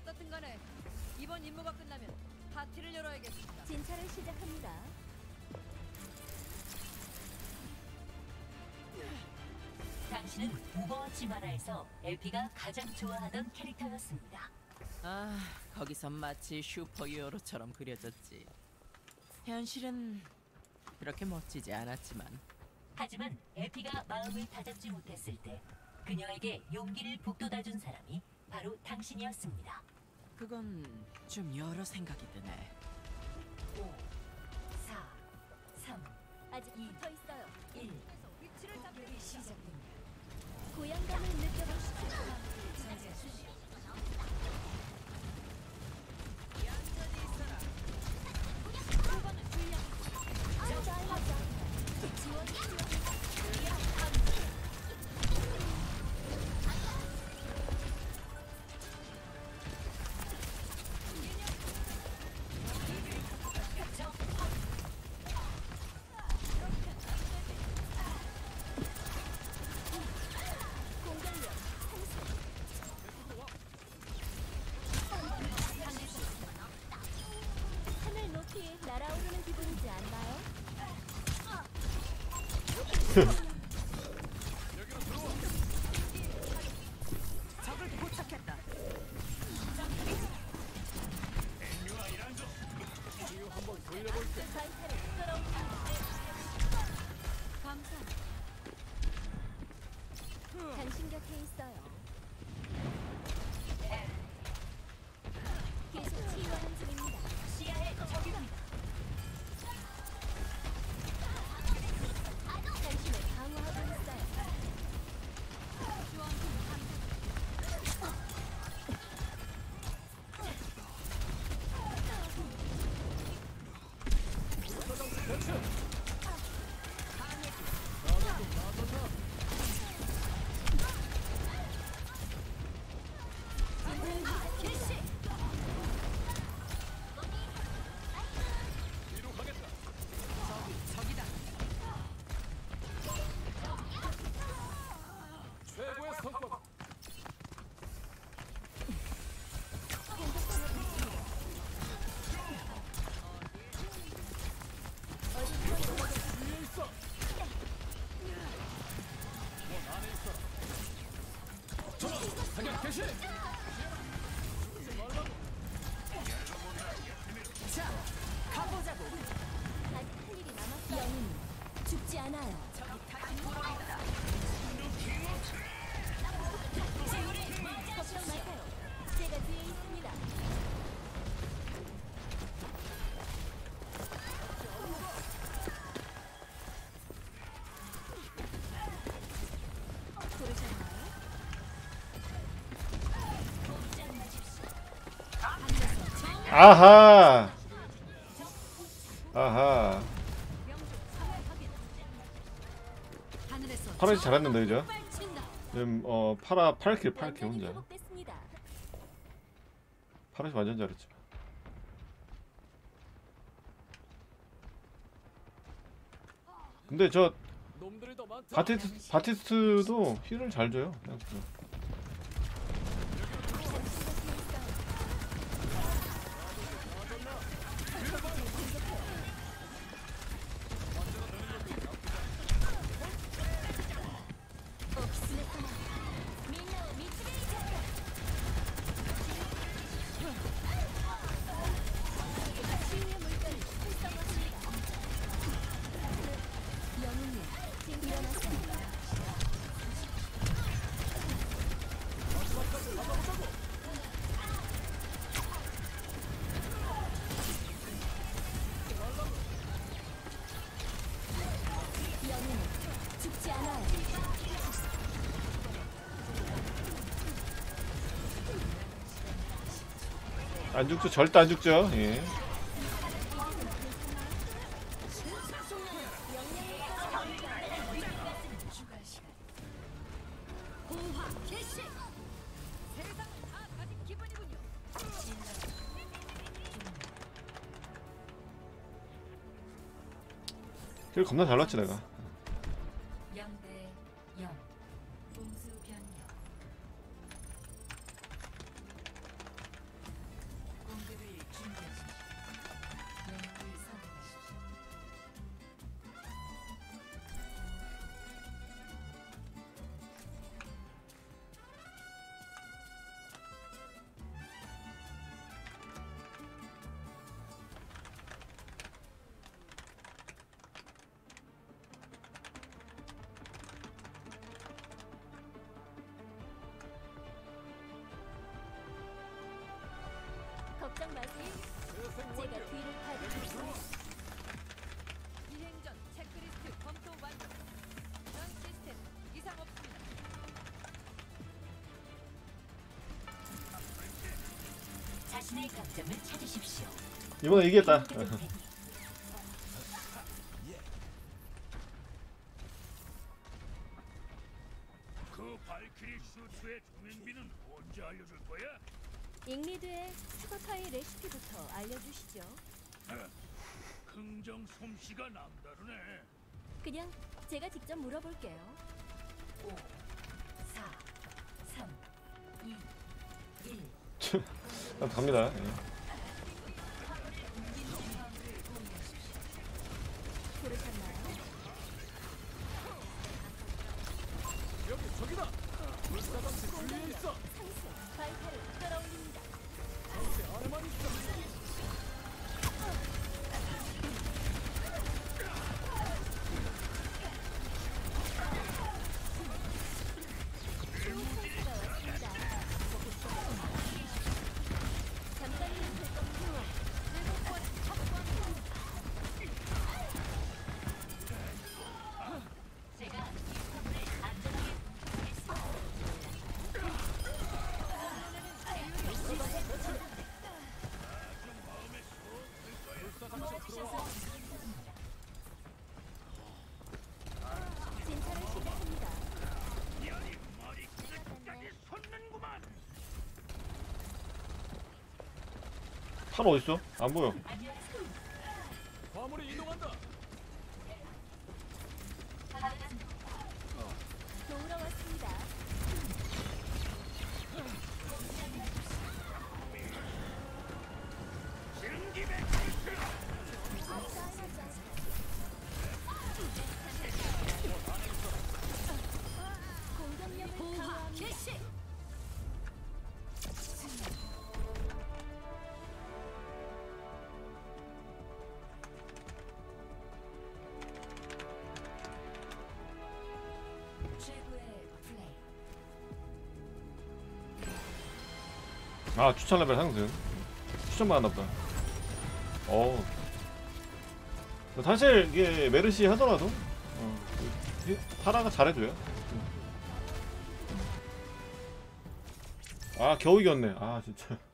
어떻든 간에 이번 임무가 끝나면 파티를 열어야겠습니다. 진찰을 시작합니다. 당신은 오버워치 만화에서 엘피가 가장 좋아하던 캐릭터였습니다. 아, 거기서 마치 슈퍼히어로처럼 그려졌지. 현실은 그렇게 멋지지 않았지만. 하지만 엘피가 마음을 다잡지 못했을 때 그녀에게 용기를 북돋아준 사람이 바로 당신이었습니다. 그건 좀 여러 생각이 드네. 5, 4, 3, 아직 2, 붙어 있어요. 1, 위치를 잡기 시작됩니다. 고향감을 느껴보시죠. 얌전히 있어라. 물건을 주의하고 저자하자. 지원이 필요합니다. 날아오르는 기분이지 않나요? 적을 포착했다. 한번 돌려볼게. 감사. 당신 곁에 있어요. 계속 치유하는 중입니다. 시야에 적입니다. 아하! 아하! 파라지 잘했는데, 이제? 지금, 파라, 8킬 혼자. 파라지 완전 잘했지. 근데 저, 바티스트도 힐을 잘 줘요. 그냥. 안 죽죠. 절대 안 죽죠. 예. 길 겁나 잘 났지 내가. 걱정 마세요. 제가 뒤를 파헤치고 이행전 체크리스트 검토 완료. 전 시스템 이상 없습니다. 자신의 각점을 찾으십시오. 이번에 이겼다. 그 발키리 슈트의 종횡비는 언제 알려줄 거야? 잉리드의 스파파이 레시피부터 알려주시죠. 긍정 솜씨가 남다르네. 그냥 제가 직접 물어볼게요. 5, 4, 3, 2, 1. 갑니다. 여기 저기다. 물사방식 분리해 있어. 상승, 발사를 끌어올립니다. 상승, 얼마나 있어. 일무지가 왔습니다. 잠깐이 됐었고, 외국권 합권. 제가. 진찰을 시작합니다. 열이 머리 끝까지 솟는구만. 탈 어디 있어? 안 보여. 화물이 이동한다. 도우러 왔습니다. 아, 추천 레벨 상승. 추천만 하나보다. 어. 사실 이게 메르시 하더라도 파라가 잘해줘요. 아, 겨우 이겼네. 아, 진짜.